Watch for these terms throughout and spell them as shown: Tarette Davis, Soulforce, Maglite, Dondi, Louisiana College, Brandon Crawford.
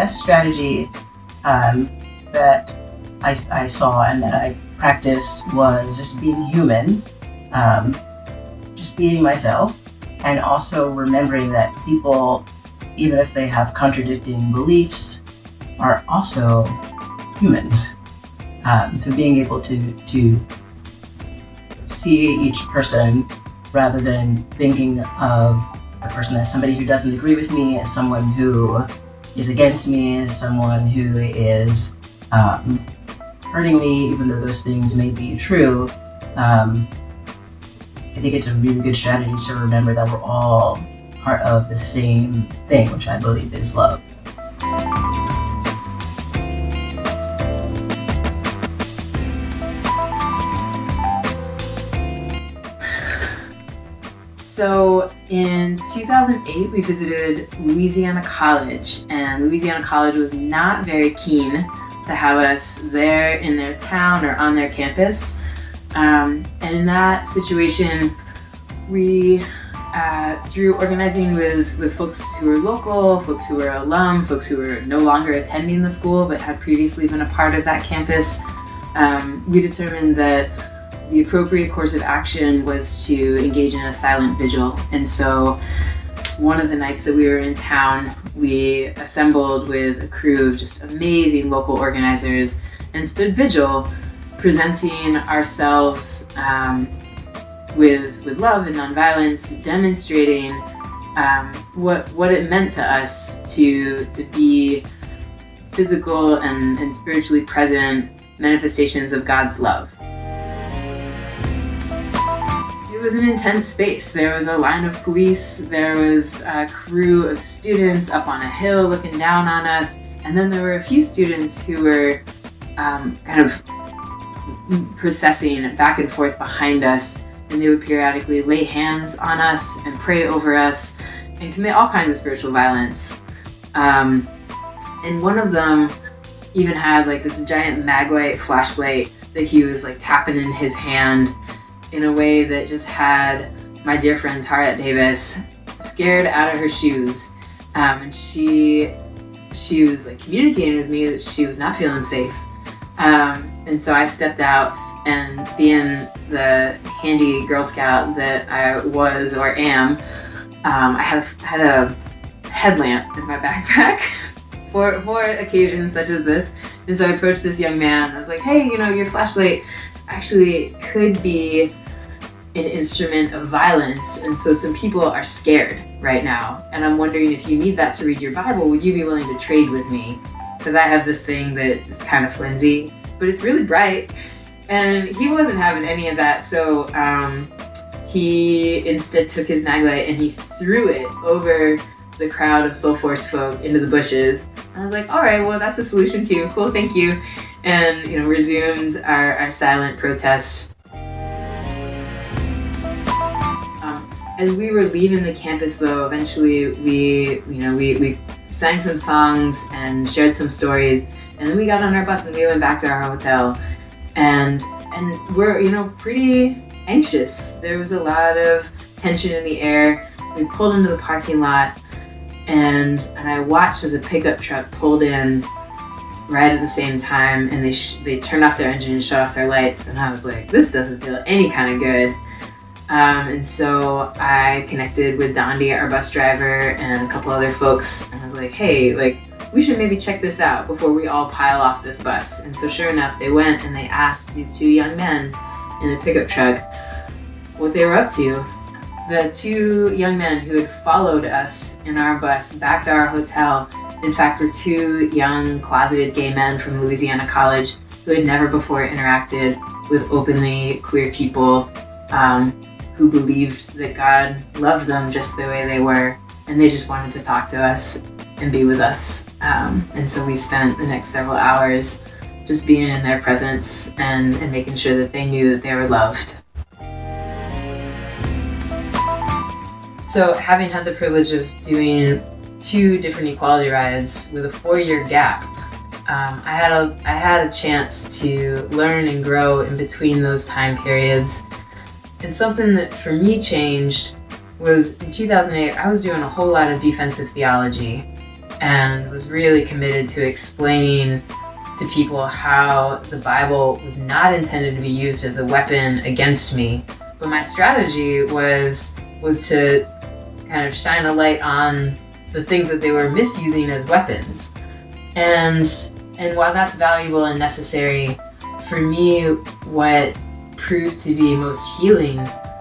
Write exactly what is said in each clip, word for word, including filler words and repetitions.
best strategy um, that I, I saw and that I practiced was just being human, um, just being myself, and also remembering that people, even if they have contradicting beliefs, are also humans. Um, so being able to, to see each person rather than thinking of a person as somebody who doesn't agree with me, as someone who is against me, as someone who is um, hurting me, even though those things may be true. Um, I think it's a really good strategy to remember that we're all part of the same thing, which I believe is love. So in two thousand eight, we visited Louisiana College, and Louisiana College was not very keen to have us there in their town or on their campus. Um, and in that situation, we, uh, through organizing with, with folks who were local, folks who were alum, folks who were no longer attending the school but had previously been a part of that campus, um, we determined that the appropriate course of action was to engage in a silent vigil. And so one of the nights that we were in town, we assembled with a crew of just amazing local organizers and stood vigil, presenting ourselves um, with, with love and nonviolence, demonstrating um, what, what it meant to us to, to be physical and, and spiritually present manifestations of God's love. It was an intense space. There was a line of police, there was a crew of students up on a hill looking down on us, and then there were a few students who were um, kind of processing back and forth behind us, and they would periodically lay hands on us and pray over us and commit all kinds of spiritual violence. Um, and one of them even had like this giant Maglite flashlight that he was like tapping in his hand in a way that just had my dear friend Tarette Davis scared out of her shoes. Um, and she she was like communicating with me that she was not feeling safe. Um, and so I stepped out, and being the handy Girl Scout that I was or am, um, I had a, had a headlamp in my backpack for, for occasions such as this. And so I approached this young man and I was like, hey, you know, your flashlight actually could be an instrument of violence, and so some people are scared right now, and I'm wondering if you need that to read your Bible, would you be willing to trade with me? Because I have this thing that it's kind of flimsy, but it's really bright. And he wasn't having any of that, so um, he instead took his Maglite and he threw it over the crowd of Soulforce folk into the bushes. And I was like, all right, well, that's the solution too. Cool, thank you. And, you know, resumes our, our silent protest. Um, as we were leaving the campus, though, eventually we, you know, we, we sang some songs and shared some stories, and then we got on our bus and we went back to our hotel. And, and we're, you know, pretty anxious. There was a lot of tension in the air. We pulled into the parking lot, and, and I watched as a pickup truck pulled in right at the same time, and they, sh they turned off their engine and shut off their lights, and I was like, this doesn't feel any kind of good. Um, and so I connected with Dondi, our bus driver, and a couple other folks, and I was like, hey, like, we should maybe check this out before we all pile off this bus. And so sure enough, they went and they asked these two young men in a pickup truck what they were up to. The two young men who had followed us in our bus back to our hotel, in fact, were two young closeted gay men from Louisiana College who had never before interacted with openly queer people, um, who believed that God loved them just the way they were, and they just wanted to talk to us and be with us. Um, and so we spent the next several hours just being in their presence and, and making sure that they knew that they were loved. So having had the privilege of doing two different equality rides with a four-year gap, Um, I had a I had a chance to learn and grow in between those time periods. And something that for me changed was in two thousand eight, I was doing a whole lot of defensive theology. and was really committed to explaining to people how the Bible was not intended to be used as a weapon against me. But my strategy was was to kind of shine a light on the things that they were misusing as weapons. And and while that's valuable and necessary, for me, what proved to be most healing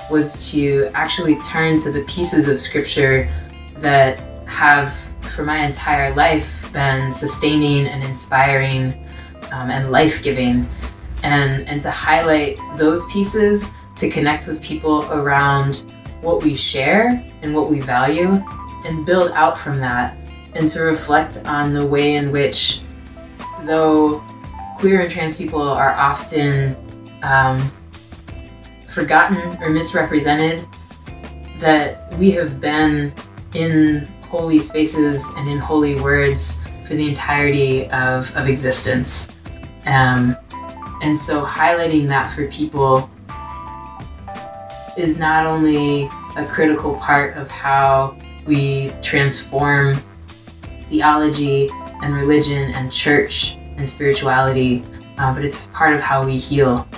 was to actually turn to the pieces of scripture that have, for my entire life, been sustaining and inspiring um, and life-giving, and, and to highlight those pieces, to connect with people around what we share and what we value, and build out from that, and to reflect on the way in which, though queer and trans people are often um, forgotten or misrepresented, that we have been in holy spaces and in holy words for the entirety of, of existence. Um, and so highlighting that for people is not only a critical part of how we transform theology and religion and church and spirituality, uh, but it's part of how we heal.